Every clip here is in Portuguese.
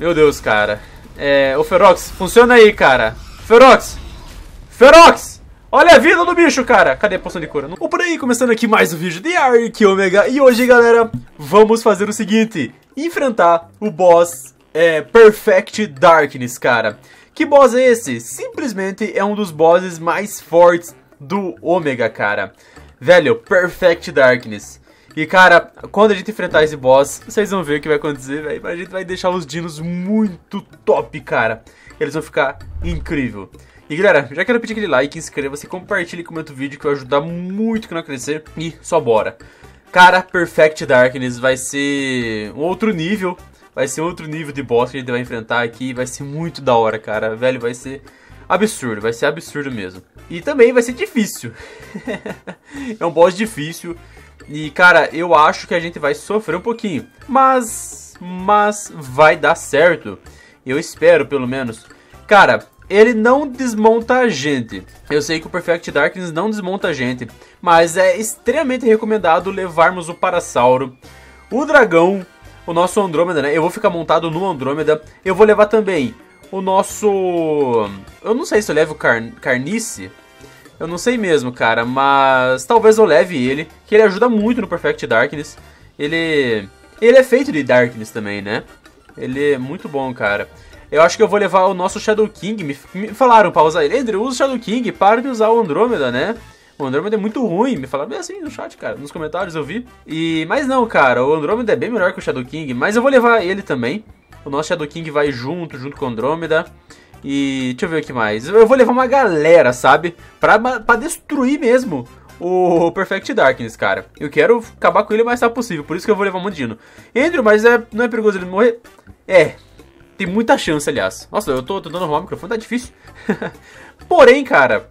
Meu Deus, cara. O Ferox, funciona aí, cara. Ferox! Ferox! Olha a vida do bicho, cara. Cadê a poção de cura? Não... Por aí, começando aqui mais um vídeo de ARK Omega. E hoje, galera, vamos fazer o seguinte. Enfrentar o boss Perfect Darkness, cara. Que boss é esse? Simplesmente é um dos bosses mais fortes do Omega, cara. Velho, Perfect Darkness. E, cara, quando a gente enfrentar esse boss, vocês vão ver o que vai acontecer, velho. A gente vai deixar os dinos muito top, cara. Eles vão ficar incrível. E, galera, já quero pedir aquele like, inscreva-se, compartilhe e comenta o vídeo que vai ajudar muito o canal a crescer. E só bora. Cara, Perfect Darkness vai ser um outro nível. Vai ser outro nível de boss que a gente vai enfrentar aqui. Vai ser muito da hora, cara. Velho, vai ser... absurdo, vai ser absurdo mesmo. E também vai ser difícil. É um boss difícil. E, cara, eu acho que a gente vai sofrer um pouquinho. Mas vai dar certo. Eu espero, pelo menos. Cara, ele não desmonta a gente. Eu sei que o Perfect Darkness não desmonta a gente. Mas é extremamente recomendado levarmos o Parasauro, o dragão, o nosso Andrômeda, né? Eu vou ficar montado no Andrômeda. Eu vou levar também... o nosso... eu não sei se eu levo o Carnice. Eu não sei mesmo, cara. Mas talvez eu leve ele. Que ele ajuda muito no Perfect Darkness. Ele é feito de Darkness também, né? Ele é muito bom, cara. Eu acho que eu vou levar o nosso Shadow King. Me falaram pra usar ele. André, usa o Shadow King. Para de usar o Andrômeda, né? O Andrômeda é muito ruim. Me falaram assim no chat, cara. Nos comentários eu vi. Mas não, cara. O Andrômeda é bem melhor que o Shadow King. Mas eu vou levar ele também. O nosso Shadow King vai junto com Andrômeda. E deixa eu ver o que mais. Eu vou levar uma galera, sabe? Pra destruir mesmo o Perfect Darkness, cara. Eu quero acabar com ele o mais rápido possível. Por isso que eu vou levar um monte de dino. Andrew, mas não é perigoso ele morrer? É, tem muita chance, aliás. Nossa, eu tô tentando arrumar o microfone, tá difícil. Porém, cara,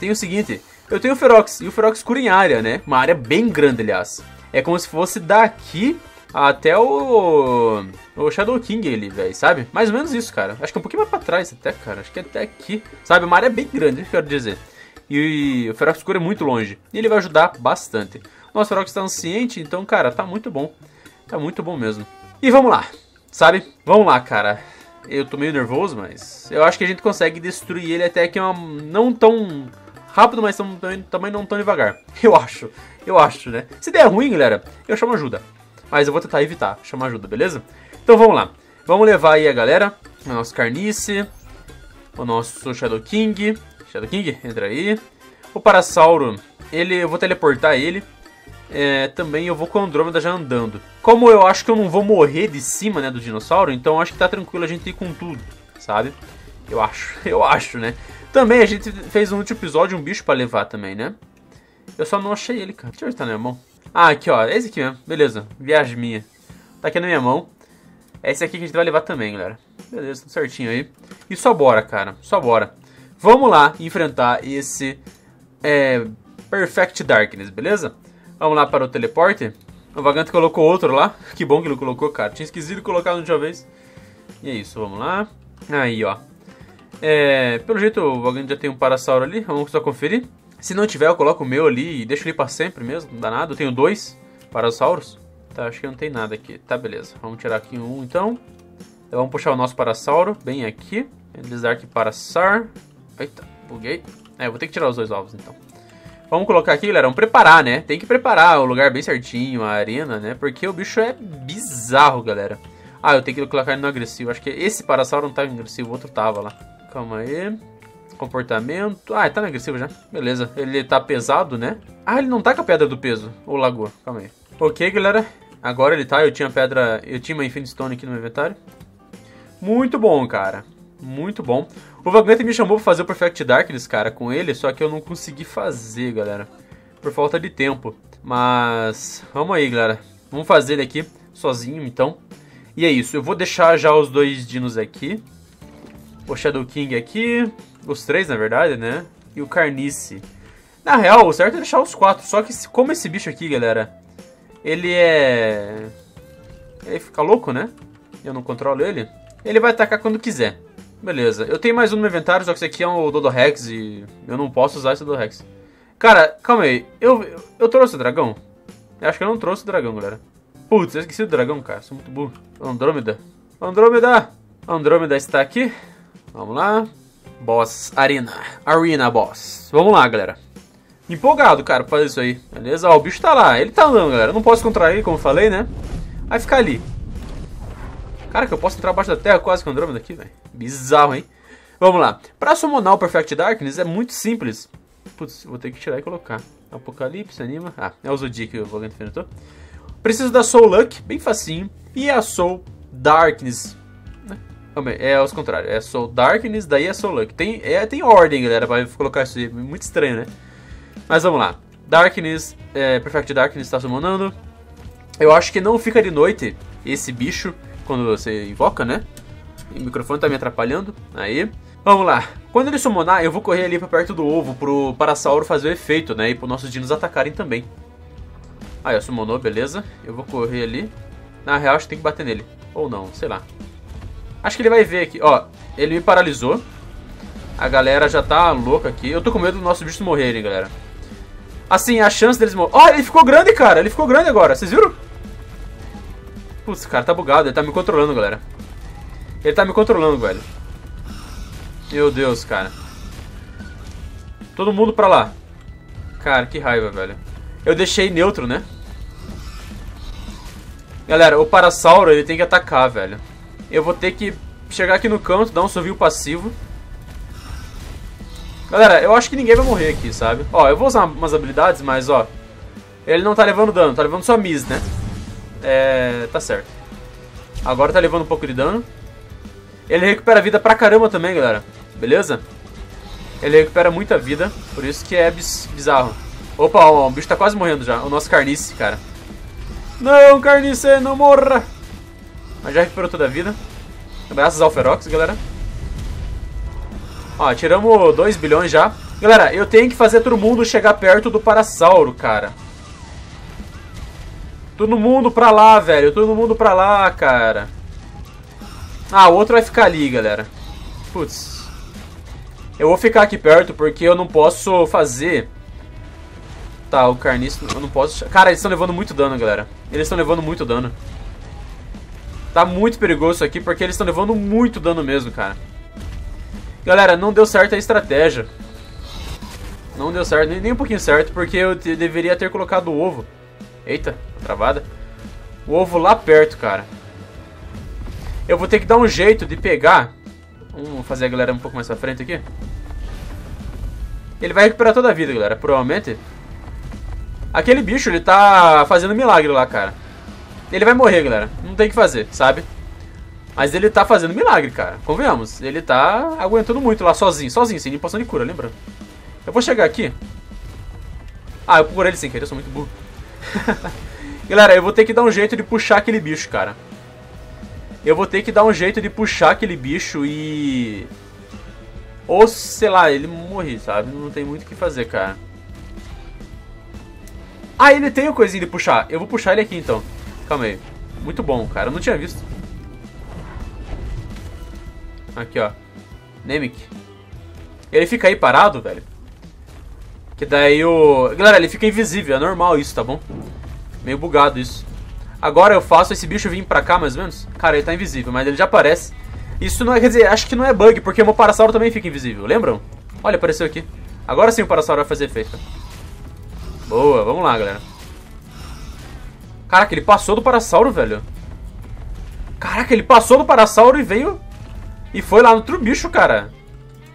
tem o seguinte. Eu tenho o Ferox, e o Ferox cura em área, né? Uma área bem grande, aliás. É como se fosse daqui... até o Shadow King ele, velho, sabe? Mais ou menos isso, cara. Acho que é um pouquinho mais pra trás até, cara. Acho que é até aqui, sabe? Uma área bem grande, eu quero dizer. E o Ferox Cura é muito longe. E ele vai ajudar bastante. Nosso Ferox tá anciente, então, cara, tá muito bom. Tá muito bom mesmo. E vamos lá, sabe? Vamos lá, cara. Eu tô meio nervoso, mas... eu acho que a gente consegue destruir ele até que não tão... rápido, mas também não tão devagar. Eu acho, né? Se der ruim, galera, eu chamo ajuda. Mas eu vou tentar evitar, chamar ajuda, beleza? Então vamos lá. Vamos levar aí a galera. O nosso Carnice. O nosso Shadow King. Shadow King, entra aí. O Parasauro, eu vou teleportar ele. Também eu vou com o Andrômeda já andando. Como eu acho que eu não vou morrer de cima, né, do dinossauro, então acho que tá tranquilo a gente ir com tudo, sabe? Eu acho, né? Também a gente fez no último episódio um bicho pra levar também, né? Eu só não achei ele, cara. Deixa eu ver se tá na minha mão. Ah, aqui, ó. Esse aqui mesmo. Beleza. Viagem minha. Tá aqui na minha mão. É esse aqui que a gente vai levar também, galera. Beleza, tudo certinho aí. E só bora, cara. Só bora. Vamos lá enfrentar esse Perfect Darkness, beleza? Vamos lá para o teleporte. O Vagante colocou outro lá. Que bom que ele colocou, cara. Tinha esquecido de colocar de uma vez. E é isso, vamos lá. Aí, ó. Pelo jeito, o Vagante já tem um Parasauro ali. Vamos só conferir. Se não tiver, eu coloco o meu ali e deixo ele pra sempre mesmo, não dá nada. Eu tenho 2 Parasauros. Tá, acho que não tem nada aqui. Tá, beleza. Vamos tirar aqui um, então. Vamos puxar o nosso Parasauro bem aqui. Endless Darkness Parasaur. Eita, buguei. Vou ter que tirar os 2 ovos, então. Vamos colocar aqui, galera. Vamos preparar, né? Tem que preparar o lugar bem certinho, a arena, né? Porque o bicho é bizarro, galera. Eu tenho que colocar ele no agressivo. Acho que esse Parasauro não tava agressivo, o outro tava lá. Calma aí... comportamento... ele tá no agressivo já. Beleza. Ele tá pesado, né? Ele não tá com a pedra do peso. Ou lagoa. Calma aí. Ok, galera. Agora ele tá. Eu tinha pedra... eu tinha uma Infinite Stone aqui no meu inventário. Muito bom, cara. Muito bom. O Vagante me chamou pra fazer o Perfect Darkness, cara, com ele. Só que eu não consegui fazer, galera. Por falta de tempo. Mas... vamos aí, galera. Vamos fazer ele aqui. Sozinho, então. E é isso. Eu vou deixar já os 2 dinos aqui. O Shadow King aqui... os 3, na verdade, né? E o Carnice. Na real, o certo é deixar os 4. Só que como esse bicho aqui, galera... ele fica louco, né? Eu não controlo ele. Ele vai atacar quando quiser. Beleza. Eu tenho mais um no meu inventário, só que esse aqui é o Dodorex e... eu não posso usar esse Dodorex. Cara, calma aí. Eu trouxe o dragão? Eu acho que eu não trouxe o dragão, galera. Putz, eu esqueci o dragão, cara. Sou muito burro. Andrômeda. Andrômeda! Andrômeda está aqui. Vamos lá. Boss Arena. Arena Boss. Vamos lá, galera. Empolgado, cara, pra fazer isso aí. Beleza? Ó, o bicho tá lá. Ele tá andando, galera. Eu não posso contrair, como eu falei, né? Vai ficar ali. Cara, que eu posso entrar abaixo da terra quase com Andrômeda aqui, velho. Bizarro, hein? Vamos lá. Pra summonar o Perfect Darkness é muito simples. Putz, vou ter que tirar e colocar. Apocalipse, anima. Ah, é o Zodiac que eu vou enfrentar. Preciso da Soul Luck, bem facinho. E a Soul Darkness. É aos contrários. É Soul Darkness, daí é Soul Luck. Tem ordem, galera, pra colocar isso aí. Muito estranho, né? Mas vamos lá. Darkness, Perfect Darkness tá summonando. Eu acho que não fica de noite esse bicho quando você invoca, né? O microfone tá me atrapalhando. Aí. Vamos lá. Quando ele summonar, eu vou correr ali pra perto do ovo pro Parasauro fazer o efeito, né? E pros nossos dinos atacarem também. Aí, ó, summonou, beleza. Eu vou correr ali. Na real, acho que tem que bater nele. Ou não, sei lá. Acho que ele vai ver aqui. Ó, ele me paralisou. A galera já tá louca aqui. Eu tô com medo do nosso bicho morrerem, galera. Assim, a chance deles morrer... Ó, ele ficou grande, cara. Ele ficou grande agora. Vocês viram? Putz, cara, tá bugado. Ele tá me controlando, galera. Ele tá me controlando, velho. Meu Deus, cara. Todo mundo pra lá. Cara, que raiva, velho. Eu deixei neutro, né? Galera, o Parasauro, ele tem que atacar, velho. Eu vou ter que chegar aqui no canto, dar um sovinho passivo. Galera, eu acho que ninguém vai morrer aqui, sabe? Ó, eu vou usar umas habilidades, mas, ó... Ele não tá levando dano, tá levando só miss, né? É... tá certo. Agora tá levando um pouco de dano. Ele recupera vida pra caramba também, galera. Beleza? Ele recupera muita vida. Por isso que é bizarro. Opa, ó, o bicho tá quase morrendo já. O nosso Carnice, cara. Não, Carnice, não morra! Mas já recuperou toda a vida. Graças ao Ferox, galera. Ó, tiramos 2 bilhões já. Galera, eu tenho que fazer todo mundo chegar perto do Parasauro, cara. Todo mundo pra lá, velho. Todo mundo pra lá, cara. Ah, o outro vai ficar ali, galera. Putz. Eu vou ficar aqui perto porque eu não posso fazer... Tá, o Carnice... Eu não posso... Cara, eles estão levando muito dano, galera. Eles estão levando muito dano. Tá muito perigoso isso aqui porque eles estão levando muito dano mesmo, cara. Galera, não deu certo a estratégia. Não deu certo, nem um pouquinho certo, porque eu deveria ter colocado o ovo. Eita, travada. O ovo lá perto, cara. Eu vou ter que dar um jeito de pegar. Vamos fazer a galera um pouco mais pra frente aqui. Ele vai recuperar toda a vida, galera, provavelmente. Aquele bicho, ele tá fazendo milagre lá, cara. Ele vai morrer, galera. Não tem o que fazer, sabe? Mas ele tá fazendo milagre, cara. Convenhamos. Ele tá aguentando muito lá sozinho. Sozinho, sem poção de cura, lembra? Eu vou chegar aqui. Ah, eu procurei ele sem querer, eu sou muito burro. Galera, eu vou ter que dar um jeito de puxar aquele bicho, cara. Eu vou ter que dar um jeito de puxar aquele bicho e... Ou, sei lá, ele morrer, sabe? Não tem muito o que fazer, cara. Ah, ele tem o coisinho de puxar. Eu vou puxar ele aqui, então. Calma aí. Muito bom, cara. Eu não tinha visto. Aqui, ó. Nemic. Ele fica aí parado, velho. Que daí o... Galera, ele fica invisível. É normal isso, tá bom? Meio bugado isso. Agora eu faço esse bicho vir pra cá, mais ou menos. Cara, ele tá invisível, mas ele já aparece. Isso não é, quer dizer, acho que não é bug, porque o meu Parasauro também fica invisível, lembram? Olha, apareceu aqui. Agora sim o Parasauro vai fazer efeito. Boa, vamos lá, galera. Caraca, ele passou do Parasauro, velho. Caraca, ele passou do Parasauro e veio... E foi lá no outro bicho, cara.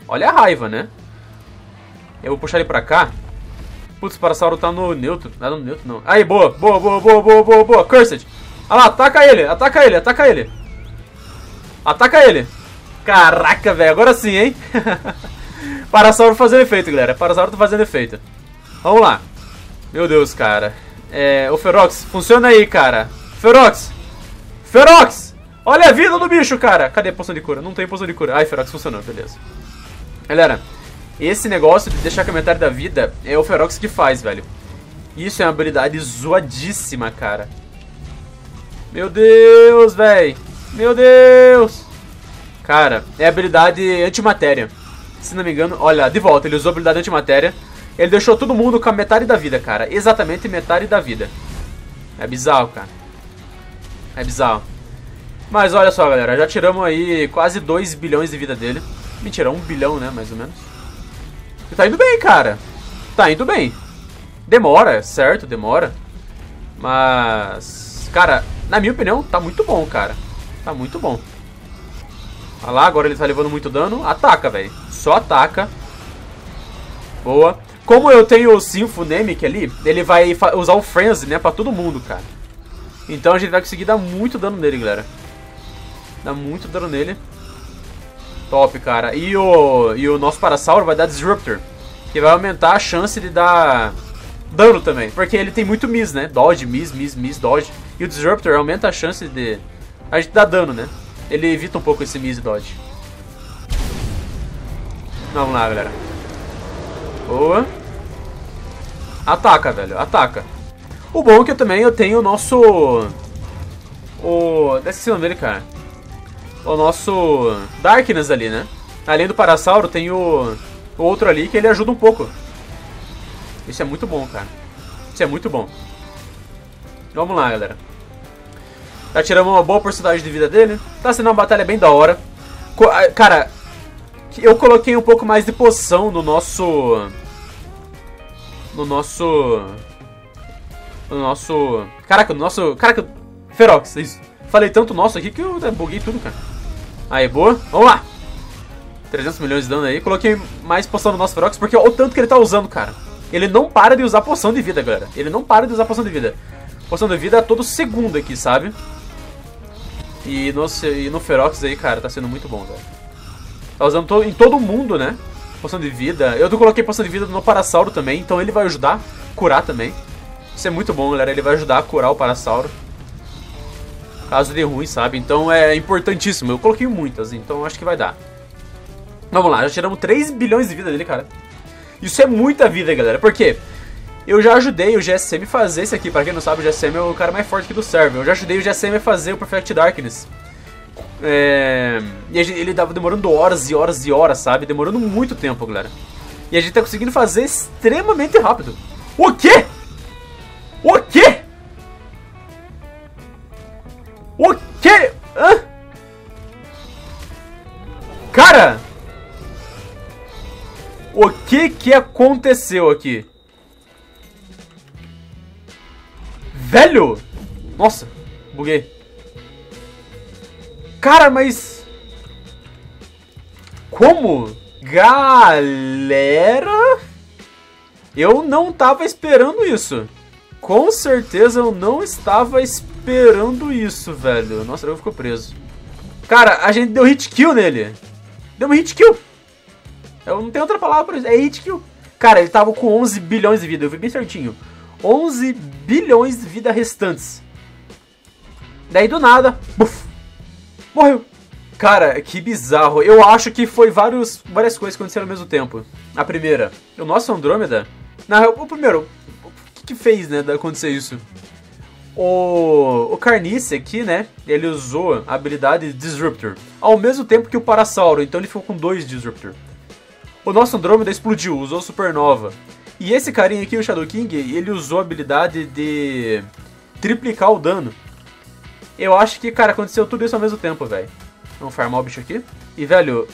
Olha a raiva, né? Eu vou puxar ele pra cá. Putz, o Parasauro tá no neutro. Não, no neutro não. Aí, boa, boa, boa, boa, boa, boa, boa. Cursed. Ah lá, ataca ele, ataca ele, ataca ele. Ataca ele. Caraca, velho, agora sim, hein? Parasauro fazendo efeito, galera. Parasauro tá fazendo efeito. Vamos lá. Meu Deus, cara. É, o Ferox, funciona aí, cara. Ferox. Ferox. Olha a vida do bicho, cara. Cadê a poção de cura? Não tem poção de cura. Ai, Ferox, funcionou, beleza. Galera... Esse negócio de deixar com a metade da vida é o Ferox que faz, velho. Isso é uma habilidade zoadíssima, cara. Meu Deus, velho. Meu Deus. Cara, é a habilidade antimatéria. Se não me engano, olha, de volta, ele usou a habilidade antimatéria. Ele deixou todo mundo com a metade da vida, cara. Exatamente metade da vida. É bizarro, cara. É bizarro. Mas olha só, galera, já tiramos aí quase 2 bilhões de vida dele. Mentira, 1 bilhão, né, mais ou menos. E tá indo bem, cara. Tá indo bem. Demora, certo, demora. Mas, cara, na minha opinião, tá muito bom, cara. Tá muito bom. Olha lá, agora ele tá levando muito dano. Ataca, velho. Só ataca. Boa. Como eu tenho o Infonemic ali, ele vai usar o Frenzy, né, pra todo mundo, cara. Então a gente vai conseguir dar muito dano nele, galera. Dá muito dano nele. Top, cara. E o nosso Parasauro vai dar Disruptor, que vai aumentar a chance de dar dano também, porque ele tem muito miss, né? Dodge, miss, miss, miss, dodge. E o Disruptor aumenta a chance de a gente dar dano, né? Ele evita um pouco esse miss e dodge. Vamos lá, galera. Boa. Ataca, velho. Ataca. O bom é que eu também tenho o nosso... O... Esqueci o nome dele, cara. O nosso Darkness ali, né? Além do Parasauro, tem o outro ali que ele ajuda um pouco. Isso é muito bom, cara. Isso é muito bom. Vamos lá, galera. Já tiramos uma boa porcentagem de vida dele. Tá sendo uma batalha bem da hora. Cara, eu coloquei um pouco mais de poção no nosso... Caraca, Ferox, isso. Falei tanto nosso aqui que eu buguei tudo, cara. Aí, boa. Vamos lá. 300 milhões de dano aí. Coloquei mais poção no nosso Ferox, porque olha o tanto que ele tá usando, cara. Ele não para de usar poção de vida, galera. Ele não para de usar poção de vida. Poção de vida é todo segundo aqui, sabe? E no Ferox aí, cara, tá sendo muito bom, velho. Tá usando em todo mundo, né? Poção de vida. Eu coloquei poção de vida no Parasauro também, então ele vai ajudar a curar também. Isso é muito bom, galera. Ele vai ajudar a curar o Parasauro. Caso de ruim, sabe? Então é importantíssimo. Eu coloquei muitas, então acho que vai dar. Vamos lá, já tiramos 3 bilhões de vida dele, cara. Isso é muita vida, galera. Por quê? Eu já ajudei o GSM a fazer isso aqui. Pra quem não sabe, o GSM é o cara mais forte aqui do server. Eu já ajudei o GSM a fazer o Perfect Darkness. E ele tava demorando horas e horas e horas, sabe? Demorando muito tempo, galera. E a gente tá conseguindo fazer extremamente rápido. O quê? O quê? O quê? Hã? Cara! O que que aconteceu aqui? Velho! Nossa, buguei. Cara, mas... Como? Galera! Eu não tava esperando isso. Com certeza eu não estava esperando isso, velho. Nossa, ele ficou preso. Cara, a gente deu hit kill nele. Deu um hit kill. Eu não tenho outra palavra pra isso. É hit kill. Cara, ele tava com 11 bilhões de vida. Eu vi bem certinho. 11 bilhões de vida restantes. Daí do nada, buf, morreu. Cara, que bizarro. Eu acho que foi várias coisas que aconteceram ao mesmo tempo. A primeira, o nosso Andrômeda. Na real, o primeiro... que fez, né, acontecer isso. O Carnice aqui, né, ele usou a habilidade Disruptor, ao mesmo tempo que o Parasauro, então ele ficou com 2 Disruptor. O nosso Andrômeda explodiu, usou Supernova. E esse carinha aqui, o Shadow King, ele usou a habilidade de triplicar o dano. Eu acho que, cara, aconteceu tudo isso ao mesmo tempo, velho. Vamos farmar o bicho aqui. E, velho,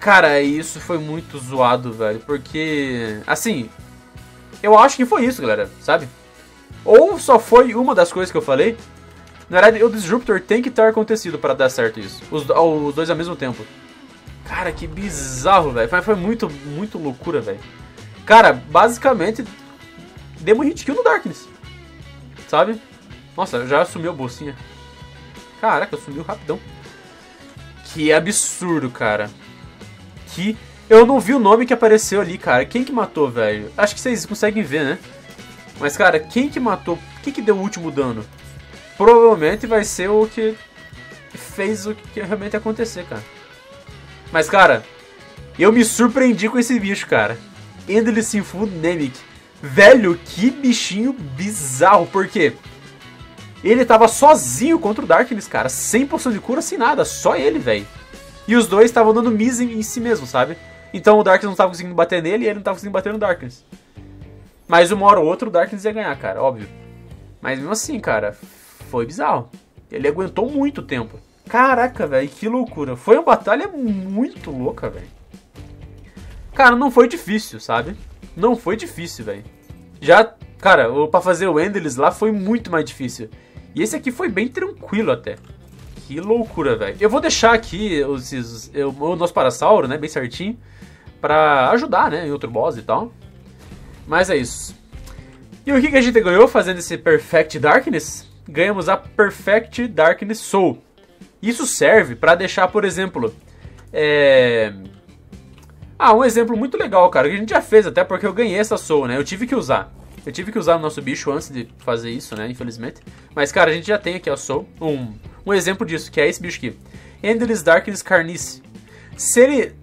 cara, isso foi muito zoado, velho, porque, assim... Eu acho que foi isso, galera, sabe? Ou só foi uma das coisas que eu falei. Na verdade, o Disruptor tem que ter acontecido para dar certo isso. Os dois ao mesmo tempo. Cara, que bizarro, velho. Foi muito, muito loucura, velho. Cara, basicamente, demos hit kill no Darkness. Sabe? Nossa, já sumiu a bolsinha. Caraca, sumiu rapidão. Que absurdo, cara. Que... Eu não vi o nome que apareceu ali, cara. Quem que matou, velho? Acho que vocês conseguem ver, né? Mas, cara, quem que matou? Quem que deu o último dano? Provavelmente vai ser o que fez o que realmente acontecer, cara. Mas, cara, eu me surpreendi com esse bicho, cara. Endless Infonemic. Velho, que bichinho bizarro. Por quê? Ele tava sozinho contra o Darkness, cara. Sem poção de cura, sem nada. Só ele, velho. E os dois estavam dando miss em si mesmo, sabe? Então o Darkness não tava conseguindo bater nele e ele não tava conseguindo bater no Darkness. Mas uma hora ou outra o Darkness ia ganhar, cara, óbvio. Mas mesmo assim, cara, foi bizarro. Ele aguentou muito tempo. Caraca, velho, que loucura. Foi uma batalha muito louca, velho. Cara, não foi difícil, sabe? Não foi difícil, velho. Já, cara, pra fazer o Endless lá foi muito mais difícil. E esse aqui foi bem tranquilo até. Que loucura, velho. Eu vou deixar aqui o nosso Parasauro, né, bem certinho, pra ajudar, né, em outro boss e tal. Mas é isso. E o que a gente ganhou fazendo esse Perfect Darkness? Ganhamos a Perfect Darkness Soul. Isso serve pra deixar, por exemplo, um exemplo muito legal, cara, que a gente já fez até, porque eu ganhei essa Soul, né? Eu tive que usar. Eu tive que usar o nosso bicho antes de fazer isso, né? Infelizmente. Mas, cara, a gente já tem aqui a Soul. Um exemplo disso, que é esse bicho aqui. Endless Darkness Carnice. Se ele...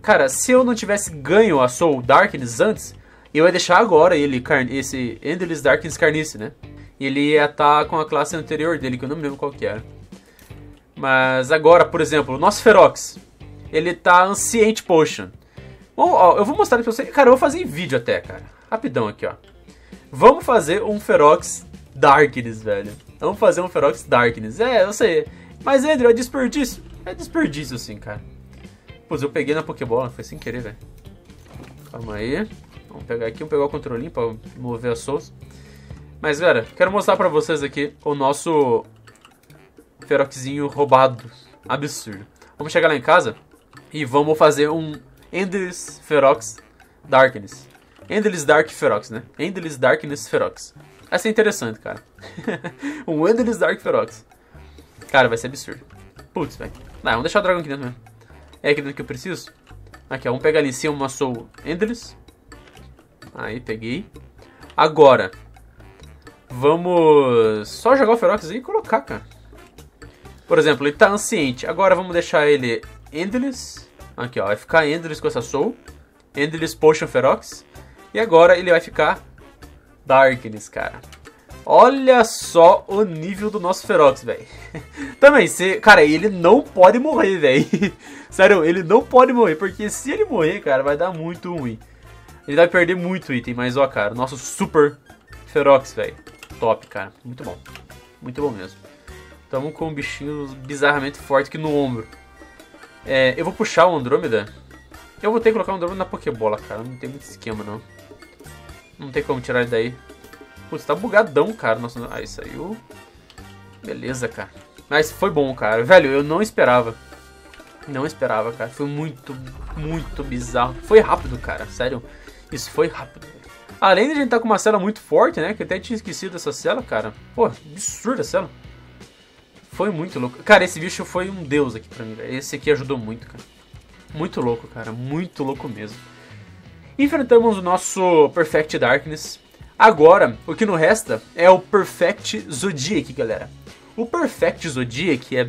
Cara, se eu não tivesse ganho a Soul Darkness antes, eu ia deixar agora ele, esse Endless Darkness Carnice, né? Ele ia estar com a classe anterior dele, que eu não me lembro qual que era. Mas agora, por exemplo, o nosso Ferox, ele tá Ancient Potion. Bom, eu vou mostrar pra vocês. Cara, eu vou fazer em vídeo até, cara. Rapidão aqui, ó. Vamos fazer um Ferox Darkness, velho. Vamos fazer um Ferox Darkness. É, eu sei. Mas, Andrew, é desperdício. É desperdício, sim, cara. Pô, eu peguei na Pokébola. Foi sem querer, velho. Calma aí. Vamos pegar aqui. Vamos pegar o controlinho pra mover as souls. Mas, galera, quero mostrar pra vocês aqui o nosso Feroxinho roubado. Absurdo. Vamos chegar lá em casa e vamos fazer um Endless Ferox Darkness. Endless Dark Ferox, né? Endless Darkness Ferox. Essa é interessante, cara. Um Endless Dark Ferox. Cara, vai ser absurdo. Putz, velho. Não, vamos deixar o dragão aqui dentro mesmo. É aqui dentro que eu preciso. Aqui, ó. Vamos pegar ali em cima uma Soul Endless. Aí, peguei. Agora, vamos só jogar o Ferox e colocar, cara. Por exemplo, ele tá Anciente. Agora vamos deixar ele Endless. Aqui, ó. Vai ficar Endless com essa Soul. Endless Potion Ferox. E agora ele vai ficar Darkness, cara. Olha só o nível do nosso Ferox, velho. Também, cara, ele não pode morrer, velho. Sério, ele não pode morrer. Porque se ele morrer, cara, vai dar muito ruim. Ele vai perder muito item. Mas, ó, cara, nosso Super Ferox, velho. Top, cara. Muito bom. Muito bom mesmo. Tamo com um bichinho bizarramente forte aqui no ombro. É, eu vou puxar o Andrômeda. Eu vou ter que colocar o Andrômeda na Pokébola, cara. Não tem muito esquema, não. Não tem como tirar ele daí. Putz, tá bugadão, cara. Nossa, aí saiu. Beleza, cara. Mas foi bom, cara. Velho, eu não esperava. Não esperava, cara. Foi muito, muito bizarro. Foi rápido, cara. Sério. Isso foi rápido. Além de a gente estar com uma cela muito forte, né? Que eu até tinha esquecido dessa cela, cara. Pô, absurda a cela. Foi muito louco. Cara, esse bicho foi um deus aqui pra mim. Esse aqui ajudou muito, cara. Muito louco, cara. Muito louco mesmo. Enfrentamos o nosso Perfect Darkness. Agora, o que nos resta é o Perfect Zodiac, galera. O Perfect Zodiac é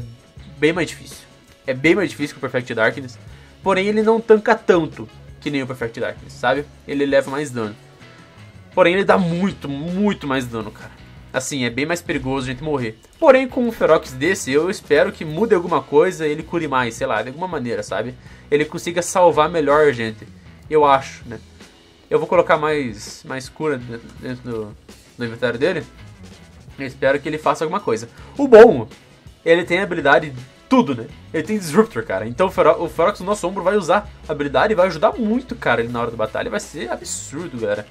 bem mais difícil. É bem mais difícil que o Perfect Darkness. Porém, ele não tanca tanto que nem o Perfect Darkness, sabe? Ele leva mais dano. Porém, ele dá muito, muito mais dano, cara. Assim, é bem mais perigoso a gente morrer. Porém, com um Ferox desse, eu espero que mude alguma coisa e ele cure mais, sei lá, de alguma maneira, sabe? Ele consiga salvar melhor a gente. Eu acho, né? Eu vou colocar mais cura dentro do inventário dele. Eu espero que ele faça alguma coisa. O bom, ele tem a habilidade de tudo, né? Ele tem Disruptor, cara. Então o Ferox no nosso ombro vai usar a habilidade e vai ajudar muito, cara, ele na hora da batalha. Vai ser absurdo, galera.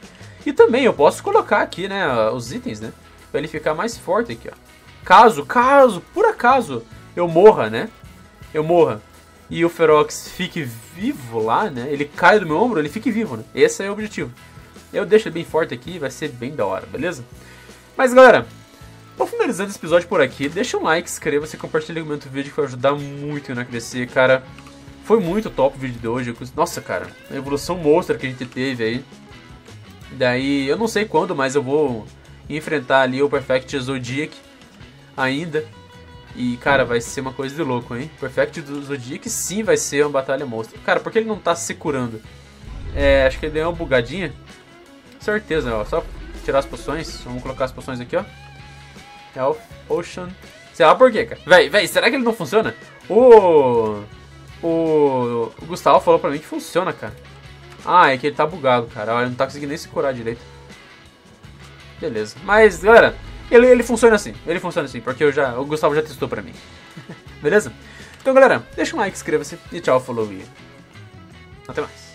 E também eu posso colocar aqui, né, os itens, né? Pra ele ficar mais forte aqui, ó. Caso, por acaso, eu morra, né? Eu morra. E o Ferox fique vivo lá, né? Ele cai do meu ombro, ele fique vivo, né? Esse é o objetivo. Eu deixo ele bem forte aqui, vai ser bem da hora, beleza? Mas, galera, vou finalizando esse episódio por aqui. Deixa um like, inscreva-se, compartilha o meu vídeo que vai ajudar muito a crescer, cara. Foi muito top o vídeo de hoje. Nossa, cara, a evolução monstra que a gente teve aí. Daí, eu não sei quando, mas eu vou enfrentar ali o Perfect Zodiac ainda. E, cara, vai ser uma coisa de louco, hein? Perfect Zodiac sim vai ser uma batalha monstro. Cara, por que ele não tá se curando? É, acho que ele deu uma bugadinha. Certeza, ó. Só tirar as poções. Vamos colocar as poções aqui, ó. Health, Potion. Sei lá por quê, cara. Véi, será que ele não funciona? O Gustavo falou pra mim que funciona, cara. Ah, é que ele tá bugado, cara. Ele não tá conseguindo nem se curar direito. Beleza. Mas, galera, Ele funciona assim, porque o Gustavo já testou pra mim. Beleza? Então, galera, deixa um like, inscreva-se e tchau, falou e até mais.